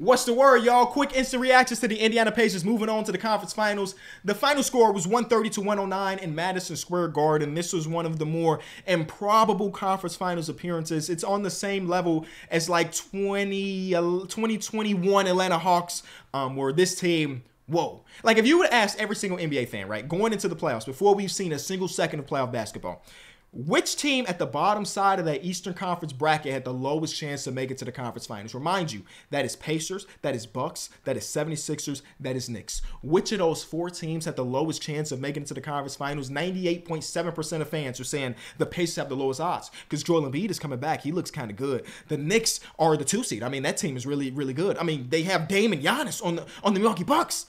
What's the word, y'all? Quick instant reactions to the Indiana Pacers moving on to the conference finals. The final score was 130-109 in Madison Square Garden. This was one of the more improbable conference finals appearances. It's on the same level as like 2021 Atlanta Hawks, where this team... Whoa. Like, if you would ask every single NBA fan, right, going into the playoffs, before we've seen a single second of playoff basketball, which team at the bottom side of that Eastern Conference bracket had the lowest chance to make it to the conference finals? Remind you, that is Pacers, that is Bucks, that is 76ers, that is Knicks. Which of those four teams had the lowest chance of making it to the conference finals? 98.7% of fans are saying the Pacers have the lowest odds because Joel Embiid is coming back. He looks kind of good. The Knicks are the 2 seed. I mean, that team is really, really good. I mean, they have Dame and Giannis on the Milwaukee Bucks.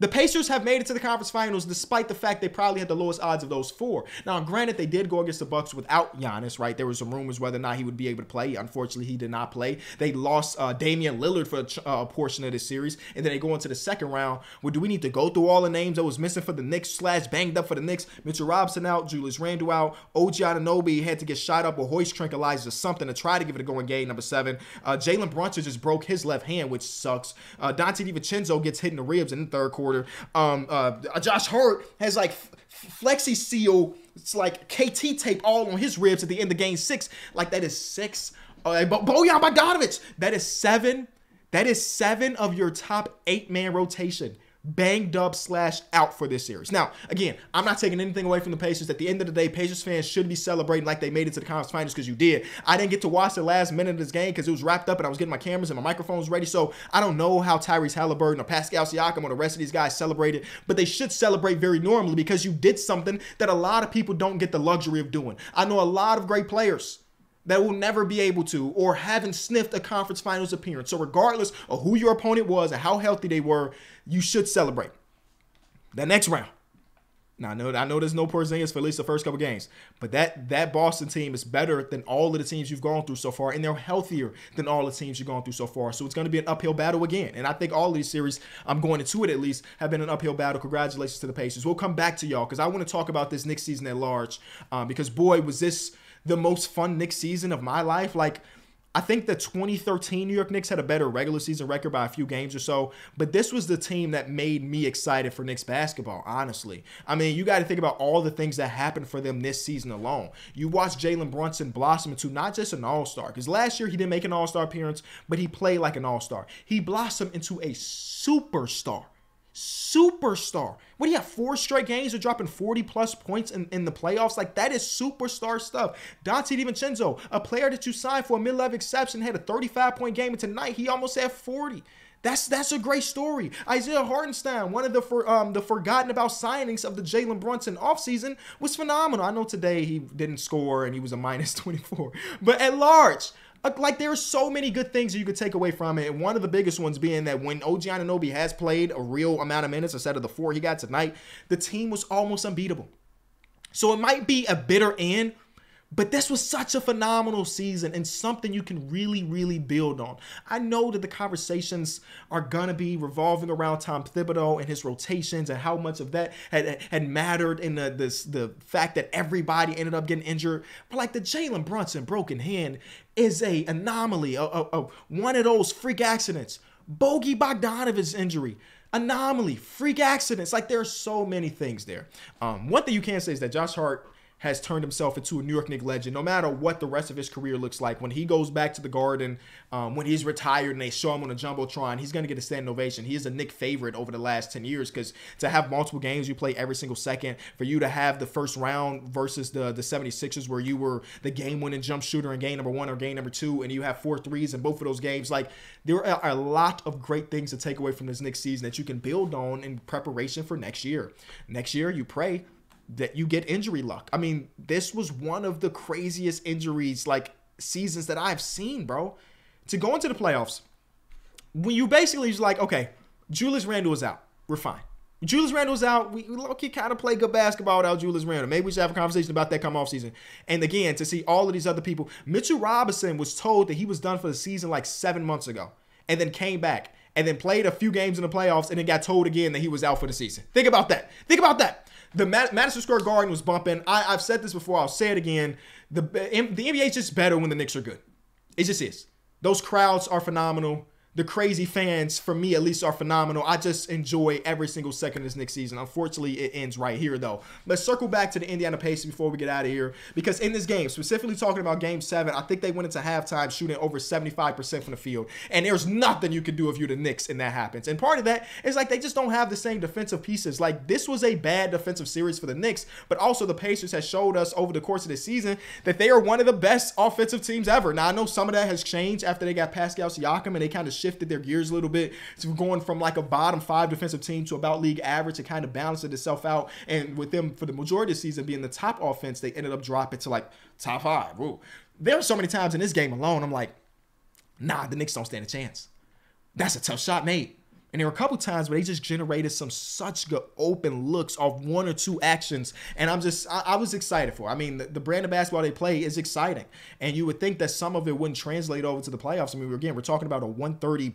The Pacers have made it to the conference finals despite the fact they probably had the lowest odds of those four. Now, granted, they did go against the Bucks without Giannis, right? There was some rumors whether or not he would be able to play. Unfortunately, he did not play. They lost Damian Lillard for a portion of this series, and then they go into the second round. Well, do we need to go through all the names that was missing for the Knicks / banged up for the Knicks? Mitchell Robinson out, Julius Randle out, OG Anunoby had to get shot up or hoist tranquilized or something to try to give it a go in game #7. Jalen Brunson just broke his left hand, which sucks. Dante DiVincenzo gets hit in the ribs in the third quarter. Josh Hart has like flexi seal, it's like KT tape all on his ribs at the end of game 6. Like, that is 6. Bojan Bogdanović, that is 7. That is 7 of your top 8-man rotation banged up / out for this series. Now, again, I'm not taking anything away from the Pacers. At the end of the day, Pacers fans should be celebrating like they made it to the conference finals because you did. I didn't get to watch the last minute of this game because it was wrapped up and I was getting my cameras and my microphones ready, so I don't know how Tyrese Haliburton or Pascal Siakam or the rest of these guys celebrated, but they should celebrate very normally because you did something that a lot of people don't get the luxury of doing. I know a lot of great players that will never be able to or haven't sniffed a conference finals appearance. So regardless of who your opponent was and how healthy they were, you should celebrate. The next round. Now, I know there's no Porzingis for at least the first couple games, but that Boston team is better than all of the teams you've gone through so far, and they're healthier than all the teams you've gone through so far. So it's going to be an uphill battle again, and I think all of these series, I'm going into it at least, have been an uphill battle. Congratulations to the Pacers. We'll come back to y'all because I want to talk about this Knicks season at large because, boy, was this the most fun Knicks season of my life. Like, I think the 2013 New York Knicks had a better regular season record by a few games or so, but this was the team that made me excited for Knicks basketball, honestly. I mean, you got to think about all the things that happened for them this season alone. You watched Jalen Brunson blossom into not just an all-star, because last year he didn't make an all-star appearance, but he played like an all-star. He blossomed into a superstar. Superstar. What do you have? 4 straight games are dropping 40-plus points in the playoffs. Like, that is superstar stuff. Dante DiVincenzo, a player that you signed for a mid-level exception, had a 35-point game, and tonight he almost had 40. That's a great story. Isaiah Hartenstein, one of the forgotten about signings of the Jalen Brunson offseason, was phenomenal. I know today he didn't score and he was a -24, but at large, like, there are so many good things that you could take away from it, and one of the biggest ones being that when OG Anunoby has played a real amount of minutes instead of the 4 he got tonight, the team was almost unbeatable. So it might be a bitter end, but this was such a phenomenal season and something you can really, really build on. I know that the conversations are going to be revolving around Tom Thibodeau and his rotations and how much of that had mattered in the fact that everybody ended up getting injured. But, like, the Jalen Brunson broken hand is an anomaly, one of those freak accidents. Bojan Bogdanovic's injury. Anomaly. Freak accidents. Like, there are so many things there. One thing you can say is that Josh Hart has turned himself into a New York Knicks legend, no matter what the rest of his career looks like. When he goes back to the Garden, when he's retired and they show him on a Jumbotron, he's going to get a standing ovation. He is a Knicks favorite over the last 10 years because to have multiple games you play every single second, for you to have the first round versus the 76ers where you were the game-winning jump shooter in game #1 or game #2, and you have 4 threes in both of those games. Like, there are a lot of great things to take away from this Knicks season that you can build on in preparation for next year. Next year, you pray that you get injury luck. I mean, this was one of the craziest injuries, like, seasons that I've seen, bro. To go into the playoffs, when you basically just like, okay, Julius Randle is out. We're fine. Julius Randle's out. We low-key kind of play good basketball without Julius Randle. Maybe we should have a conversation about that come off season. And again, to see all of these other people. Mitchell Robinson was told that he was done for the season like 7 months ago and then came back and then played a few games in the playoffs and then got told again that he was out for the season. Think about that. Think about that. The Madison Square Garden was bumping. I've said this before. I'll say it again. The NBA is just better when the Knicks are good. It just is. Those crowds are phenomenal. the crazy fans, for me at least, are phenomenal. I just enjoy every single second of this Knicks season. Unfortunately, it ends right here, though. Let's circle back to the Indiana Pacers before we get out of here, because in this game, specifically talking about Game 7, I think they went into halftime shooting over 75% from the field, and there's nothing you can do if you're the Knicks and that happens. And part of that is, like, they just don't have the same defensive pieces. Like, this was a bad defensive series for the Knicks, but also the Pacers has showed us over the course of the season that they are one of the best offensive teams ever. Now, I know some of that has changed after they got Pascal Siakam, and they kind of shifted their gears a little bit to going from like a bottom five defensive team to about league average, and kind of balanced itself out. And with them for the majority of the season being the top offense, they ended up dropping to like top five. Woo. There are so many times in this game alone, I'm like, nah, the Knicks don't stand a chance. That's a tough shot made. And there were a couple times where they just generated some such good open looks off one or two actions. And I'm just, I was excited for it. I mean, the brand of basketball they play is exciting. And you would think that some of it wouldn't translate over to the playoffs. I mean, again, we're talking about a 130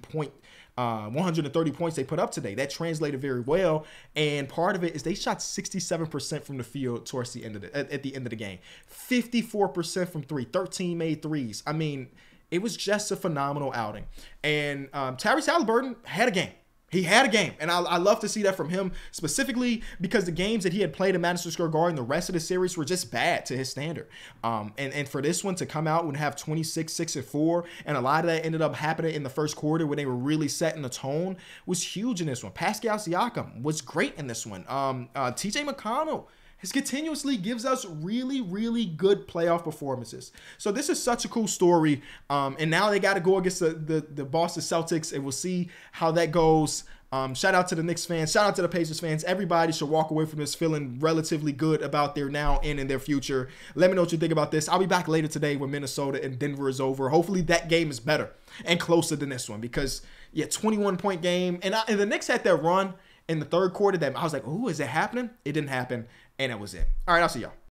points they put up today. That translated very well, and part of it is they shot 67% from the field towards the end of the, at the end of the game. 54% from three, 13 made threes. I mean, it was just a phenomenal outing. And Tyrese Haliburton had a game. He had a game, and I love to see that from him specifically, because the games that he had played in Madison Square Garden, the rest of the series were just bad to his standard. And for this one to come out and have 26, 6, and 4, and a lot of that ended up happening in the first quarter when they were really setting the tone, was huge in this one. Pascal Siakam was great in this one. TJ McConnell continuously gives us really, really good playoff performances. So this is such a cool story. And now they got to go against the Boston Celtics, and we'll see how that goes. Shout out to the Knicks fans. Shout out to the Pacers fans. Everybody should walk away from this feeling relatively good about their now and in their future. Let me know what you think about this. I'll be back later today when Minnesota and Denver is over. Hopefully that game is better and closer than this one, because, yeah, 21-point game. And the Knicks had that run in the third quarter that I was like, ooh, is it happening? It didn't happen. And that was it. All right, I'll see y'all.